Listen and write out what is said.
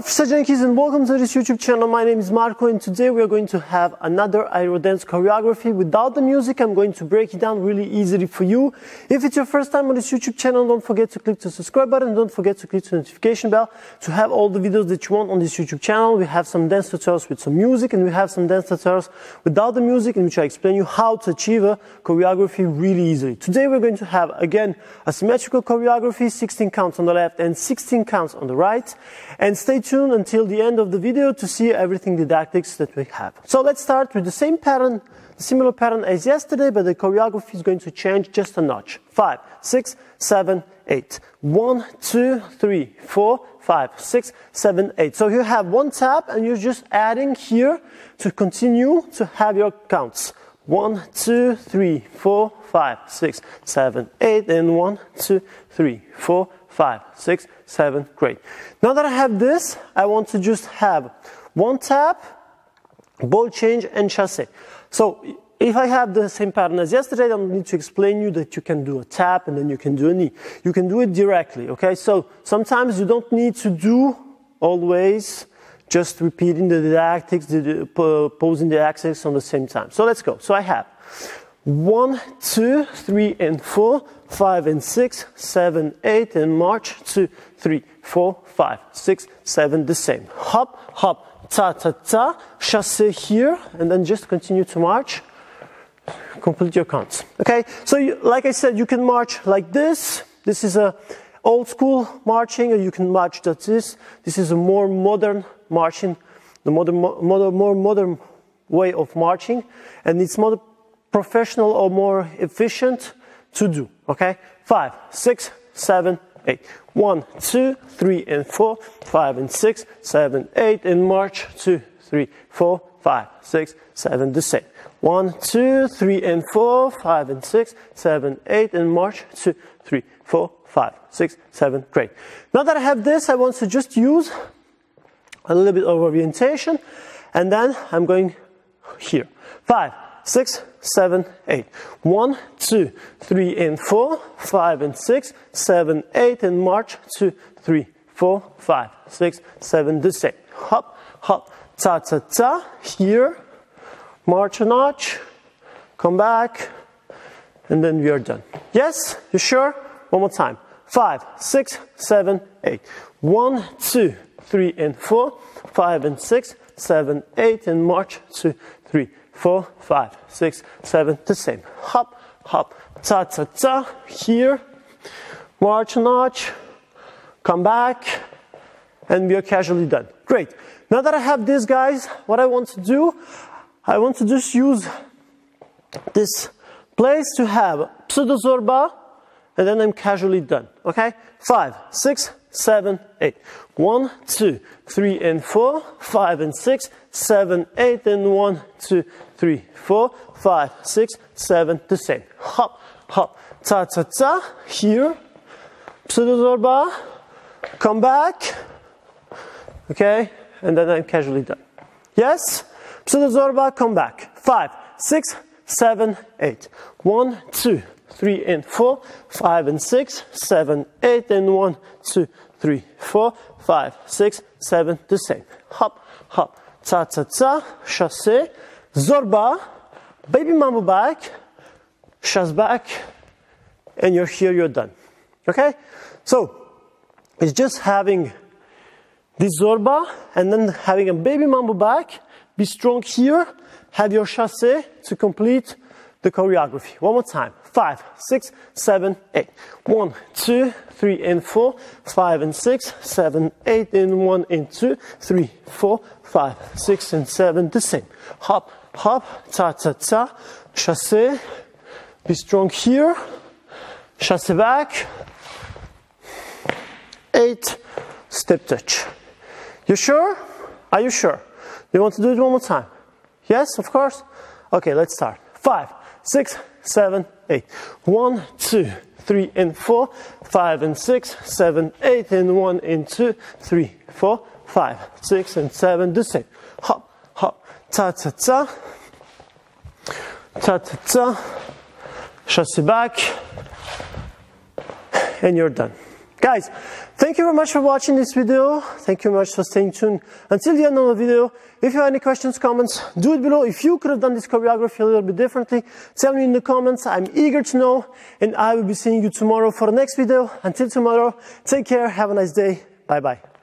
Hello Jankies and welcome to this YouTube channel. My name is Marco and today we are going to have another Aerodance choreography without the music. I'm going to break it down really easily for you. If it's your first time on this YouTube channel, don't forget to click the subscribe button. Don't forget to click the notification bell to have all the videos that you want on this YouTube channel. We have some dance tutorials with some music and we have some dance tutorials without the music in which I explain you how to achieve a choreography really easily. Today we're going to have again a symmetrical choreography, 16 counts on the left and 16 counts on the right. And stay tuned until the end of the video to see everything didactics that we have. So let's start with the same pattern, similar pattern as yesterday, but the choreography is going to change just a notch. 5, 6, 7, 8. 1, 2, 3, 4, 5, 6, 7, 8. So you have one tap and you're just adding here to continue to have your counts. 1, 2, 3, 4, 5, 6, 7, 8, and 1, 2, 3, 4, 5, 6, 7, great. Now that I have this, I want to just have one tap, ball change and chassé. So if I have the same pattern as yesterday, I don't need to explain you that you can do a tap and then you can do a knee. You can do it directly, okay? So sometimes you don't need to do always just repeating the didactics, posing the axis on the same time. So let's go. So I have 1, 2, 3, and 4, 5, and 6, 7, 8, and march, 2, 3, 4, 5, 6, 7, the same. Hop, hop, ta, ta, ta, chassé here, and then just continue to march, complete your counts. Okay, so you, like I said, you can march like this. This is a old school marching, or you can march like this. This is a more modern marching, the more modern way of marching, and it's more professional or more efficient to do, okay? 5, 6, 7, 8. 1, 2, 3, and 4, 5, and 6, 7, 8, and march, 2, 3, 4, 5, 6, 7, the same. 1, 2, 3, and 4, 5, and 6, 7, 8, and march, 2, 3, 4, 5, 6, 7, great. Now that I have this, I want to just use a little bit of orientation, and then I'm going here. 5, 6, 7, 8. 1, 2, 3, and 4, 5, and 6, 7, 8, and march, 2, 3, 4, 5, 6, 7, the same. Hop, hop, ta, ta, ta, here, march a notch, come back, and then we are done. Yes, you sure? One more time. 5, 6, 7, 8. 1, 2, 3, and 4, 5, and 6, 7, 8, and march, 2, 3, 4, 5, 6, 7, the same. Hop, hop, ta, ta, ta, here, march, notch, come back, and we are casually done. Great. Now that I have this, guys, what I want to do, I want to just use this place to have pseudo zorba, and then I'm casually done, okay? 5, 6, 7, 8. 1, 2, 3, and 4, 5, and 6, 7, 8, and 1, 2, 3, 4, 5, 6, 7, the same. Hop, hop, ta, ta, ta, here, pseudo zorba, come back, okay, and then I'm casually done. Yes, pseudo zorba, come back. 5, 6, 7, 8. 1, 2, 3, and 4, 5, and 6, 7, 8, and 1, 2, 3, 4, 5, 6, 7, the same. Hop, hop, ta, ta, ta, chassé, zorba, baby mambo back, chasse back, and you're here, you're done. Okay? So, it's just having this zorba, and then having a baby mambo back, be strong here, have your chassé to complete the choreography. One more time. 5, 6, 7, 8. 1, 2, 3, and 4, 5, and 6, 7, 8, and 1, and 2, 3, 4, 5, 6, and 7, the same. Hop, hop, ta, ta, ta, chassé, be strong here, chassé back, 8, step touch. You sure? Are you sure? You want to do it one more time? Yes, of course? Okay, let's start. 5, 6, 7, 8. 1, 2, 3, and 4, 5, and 6, 7, 8, and 1, and 2, 3, 4, 5, 6, and 7, the same. Hop, hop, ta, ta, ta, ta, ta, ta, chassé back, and you're done. Guys, thank you very much for watching this video. Thank you very much for staying tuned until the end of the video. If you have any questions, comments, do it below. If you could have done this choreography a little bit differently, tell me in the comments. I'm eager to know, and I will be seeing you tomorrow for the next video. Until tomorrow, take care, have a nice day, bye-bye.